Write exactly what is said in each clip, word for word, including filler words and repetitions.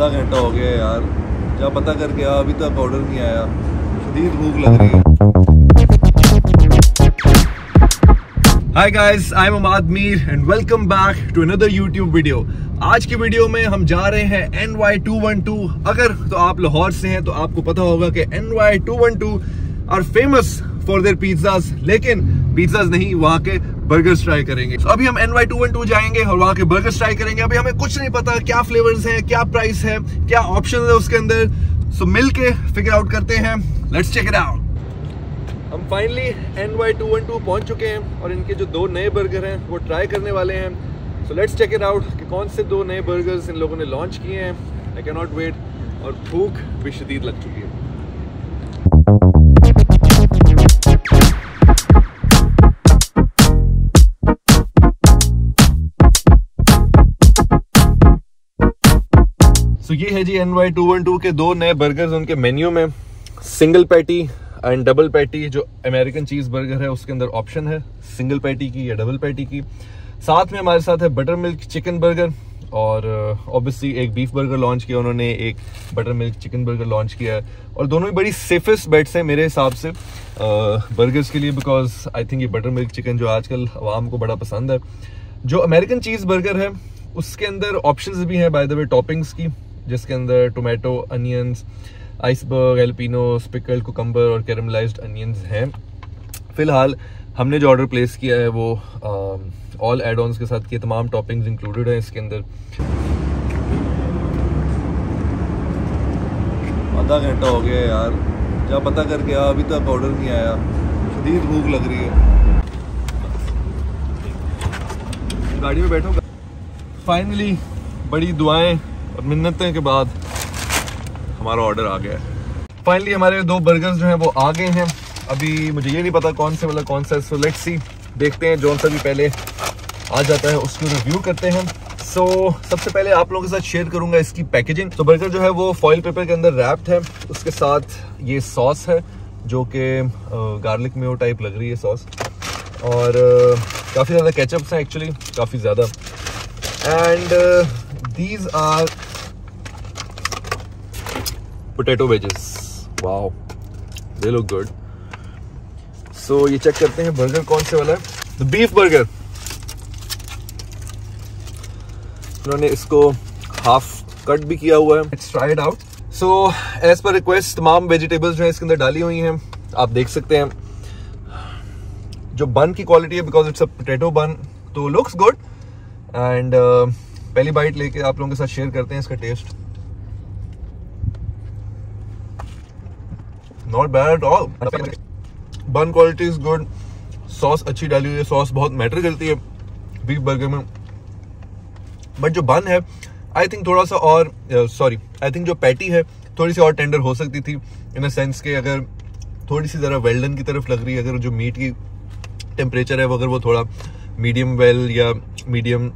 आधा घंटा हो गया यार, जा पता करके आ, अभी तक ऑर्डर नहीं आया। शदीद भूख लग रही है। Hi guys, I am Ammad Mir and welcome back to another YouTube video. आज की वीडियो में हम जा रहे हैं N Y two one two. अगर तो आप लाहौर से हैं तो आपको पता होगा कि N Y two one two are famous for their pizzas, लेकिन पिज्जाज नहीं, वहाँ के बर्गर्स ट्राई करेंगे। so, अभी हम N Y two one two जाएंगे और वहाँ के बर्गर्स ट्राई करेंगे। अभी हमें कुछ नहीं पता क्या फ्लेवर्स हैं, क्या प्राइस है, क्या ऑप्शन है उसके अंदर। सो so, मिल के फिगर आउट करते हैं। Let's check it out. हम finally N Y two one two पहुँच चुके हैं और इनके जो दो नए बर्गर हैं वो ट्राई करने वाले हैं। So let's check it out कि कौन से दो नए बर्गर्स इन लोगों ने लॉन्च किए हैं। आई कैन नॉट वेट, और भूख भी शदीद लग चुकी है। तो ये है जी N Y two one two के दो नए बर्गर्स। उनके मेन्यू में single patty and double patty, जो अमेरिकन चीज़ बर्गर है उसके अंदर ऑप्शन है सिंगल पैटी की या डबल पैटी की। साथ में हमारे साथ है बटर मिल्क चिकन बर्गर, और ऑब्वियसली uh, एक बीफ बर्गर लॉन्च किया उन्होंने, एक butter milk chicken burger launch किया है। और दोनों ही बड़ी सेफेस्ट बेट्स हैं मेरे हिसाब से बर्गर्स uh, के लिए, बिकॉज आई थिंक ये बटर मिल्क चिकन जो आजकल आवाम को बड़ा पसंद है। जो अमेरिकन चीज़ बर्गर है उसके अंदर ऑप्शन भी हैं बाय द वे टॉपिंग्स की, जिसके अंदर tomato, onions, iceberg, jalapeno, pickled cucumber और कैरमलाइज्ड अनियंस हैं। फ़िलहाल हमने जो ऑर्डर प्लेस किया है वो ऑल एड ऑन्स के साथ किए, तमाम टॉपिंग्स इंक्लूडेड हैं इसके अंदर। आधा घंटा हो गया यार, जा पता करके आ, अभी तक ऑर्डर नहीं आया। शदीद भूख लग रही है। गाड़ी में बैठो। फाइनली बड़ी दुआएं और मिन्नतें के बाद हमारा ऑर्डर आ गया है। फाइनली हमारे दो बर्गर्स जो हैं वो आ गए हैं। अभी मुझे ये नहीं पता कौन से वाला कौन सा है, सो लेट्स सी, देखते हैं। जो सा भी पहले आ जाता है उसको रिव्यू करते हैं। सो so, सबसे पहले आप लोगों के साथ शेयर करूंगा इसकी पैकेजिंग। तो बर्गर जो है वो फॉइल पेपर के अंदर रैप्ड है, उसके साथ ये सॉस है जो कि गार्लिक मेयो टाइप लग रही है सॉस, और काफ़ी ज़्यादा केचअप्स हैं एक्चुअली, काफ़ी ज़्यादा। And these are potato wedges. Wow, they look good. So ये चेक करते हैं बर्गर कौन से वाला है। द बीफ बर्गर, उन्होंने इसको हाफ कट भी किया हुआ है। It's try it out. So as per request तमाम वेजिटेबल्स जो हैं इसके अंदर डाली हुई हैं, आप देख सकते हैं। जो बन की क्वालिटी है, because it's a potato bun, तो लुक्स गुड। एंड पहली बाइट लेके आप लोगों के साथ शेयर करते हैं इसका taste. Not bad at all. Bun quality is good. Sauce अच्छी डाली हुई है, sauce बहुत matter करती है beef burger में। But जो bun है, I think थोड़ा सा और, sorry, I think जो patty है थोड़ी सी और tender हो सकती थी, in a sense के अगर थोड़ी सी ज़रा well done की तरफ लग रही है। अगर जो meat की temperature है वो अगर वो थोड़ा medium well या medium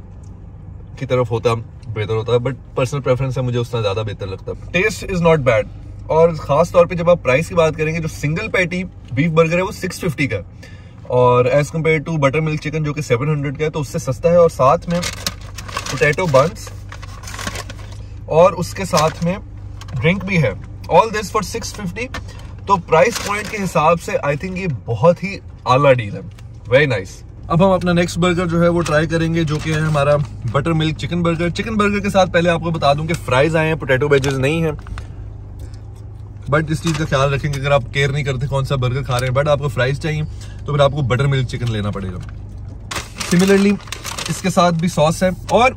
की तरफ होता बेहतर होता, but personal preference है, मुझे उतना ज़्यादा बेहतर लगता। Taste is not bad. और ख़ास तौर पे जब आप प्राइस की बात करेंगे, जो सिंगल पैटी बीफ बर्गर है वो सिक्स फिफ्टी का, और as compare to butter milk chicken जो कि सेवन हंड्रेड का है, तो उससे सस्ता है। और साथ में पोटैटो बन्स और उसके साथ में ड्रिंक भी है। All this for six fifty, तो प्राइस पॉइंट के हिसाब से आई थिंक ये बहुत ही आला डील है। Very nice. अब हम अपना नेक्स्ट बर्गर जो है वो ट्राई करेंगे, जो कि है हमारा butter milk chicken burger. Chicken burger के साथ पहले आपको बता दूँ कि फ्राइज़ आए हैं, पोटैटो वेजेस नहीं हैं। बट इस चीज़ का ख्याल रखेंगे, अगर आप केयर नहीं करते कौन सा बर्गर खा रहे हैं बट आपको फ्राइज चाहिए तो फिर आपको बटर मिल्क चिकन लेना पड़ेगा। सिमिलरली इसके साथ भी सॉस है और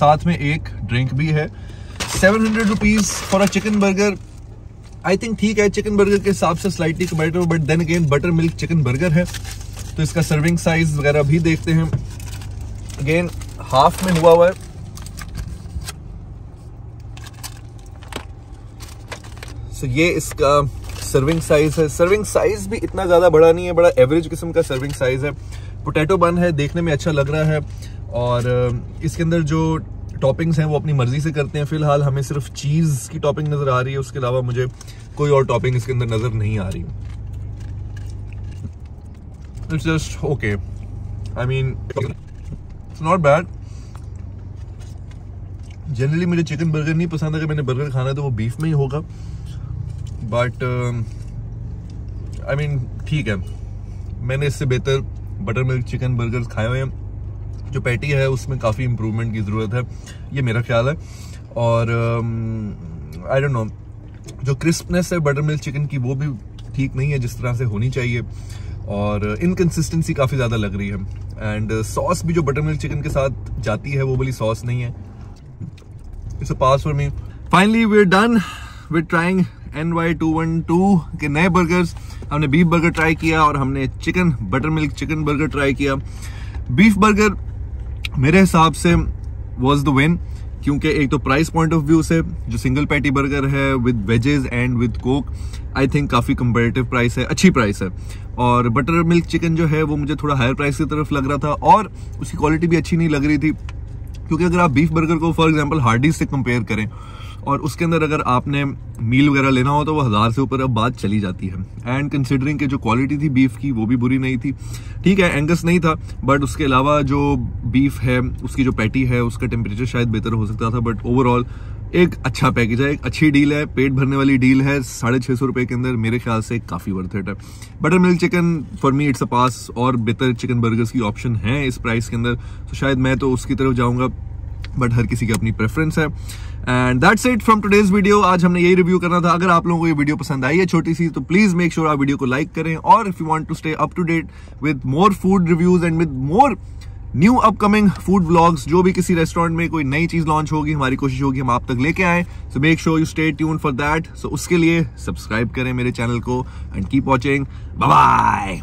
साथ में एक ड्रिंक भी है। Seven hundred rupees for a chicken burger, I think ठीक है। चिकन बर्गर के हिसाब से स्लाइटली कमेटो, but then again butter milk chicken burger है, तो इसका सर्विंग साइज वगैरह भी देखते हैं। अगेन हाफ में हुआ हुआ है, तो ये इसका सर्विंग साइज है। सर्विंग साइज भी इतना ज़्यादा बड़ा नहीं है, बड़ा एवरेज किस्म का सर्विंग साइज है। पोटैटो बन है, देखने में अच्छा लग रहा है, और इसके अंदर जो टॉपिंग्स हैं वो अपनी मर्जी से करते हैं। फ़िलहाल हमें सिर्फ चीज़ की टॉपिंग नज़र आ रही है, उसके अलावा मुझे कोई और टॉपिंग इसके अंदर नज़र नहीं आ रही। It's just okay, I mean it's not bad. Generally मुझे चिकन बर्गर नहीं पसंद, अगर मैंने बर्गर खाना है तो वो बीफ में ही होगा। बट आई मीन ठीक है, मैंने इससे बेहतर बटर मिल्क चिकन बर्गर्स खाए हुए हैं। जो पैटी है उसमें काफ़ी इम्प्रूवमेंट की ज़रूरत है, ये मेरा ख्याल है। और आई डोंट नो, जो क्रिस्पनेस है बटर मिल्क चिकन की वो भी ठीक नहीं है जिस तरह से होनी चाहिए, और इनकन्सिस्टेंसी काफ़ी ज़्यादा लग रही है। एंड सॉस uh, भी जो बटर मिल्क चिकन के साथ जाती है वो वाली सॉस नहीं है। It's a pass for me. Finally we are done with trying N Y two one two के नए बर्गर्स। हमने बीफ बर्गर ट्राई किया और हमने chicken butter milk chicken burger try किया। बीफ बर्गर मेरे हिसाब से वॉज द विन, क्योंकि एक तो प्राइस पॉइंट ऑफ व्यू से जो सिंगल पैटी बर्गर है with wedges and with Coke, I think काफ़ी कंपेरेटिव प्राइस है, अच्छी प्राइस है। और बटर मिल्क चिकन जो है वो मुझे थोड़ा हायर प्राइस की तरफ लग रहा था और उसकी क्वालिटी भी अच्छी नहीं लग रही थी, क्योंकि अगर आप बीफ बर्गर को फॉर एग्जांपल हार्डीज से कंपेयर करें और उसके अंदर अगर आपने मील वगैरह लेना हो तो वो हज़ार से ऊपर अब बात चली जाती है। एंड कंसिडरिंग कि जो क्वालिटी थी बीफ की वो भी बुरी नहीं थी, ठीक है एंगस नहीं था, बट उसके अलावा जो बीफ है उसकी जो पैटी है उसका टेम्परेचर शायद बेहतर हो सकता था। बट ओवरऑल एक अच्छा पैकेज है, एक अच्छी डील है, पेट भरने वाली डील है। साढ़े छः सौ रुपये के अंदर मेरे ख्याल से काफ़ी वर्थ इट है। Butter milk chicken for me it's a pass, और बेहतर चिकन बर्गर्स की ऑप्शन है इस प्राइस के अंदर, तो शायद मैं तो उसकी तरफ जाऊँगा, बट हर किसी की अपनी प्रेफरेंस है। And that's it from today's video. आज हमने यही रिव्यू करना था। अगर आप लोगों को ये वीडियो पसंद आई है छोटी सी, तो प्लीज़ मेक श्योर आप वीडियो को लाइक करें, और if you want to stay up to date with more food reviews and with more new upcoming food vlogs, जो भी किसी रेस्टोरेंट में कोई नई चीज़ लॉन्च होगी हमारी कोशिश होगी हम आप तक लेके आएँ। So make sure you stay tune for that. So उसके लिए सब्सक्राइब करें मेरे चैनल को and keep watching. Bye bye.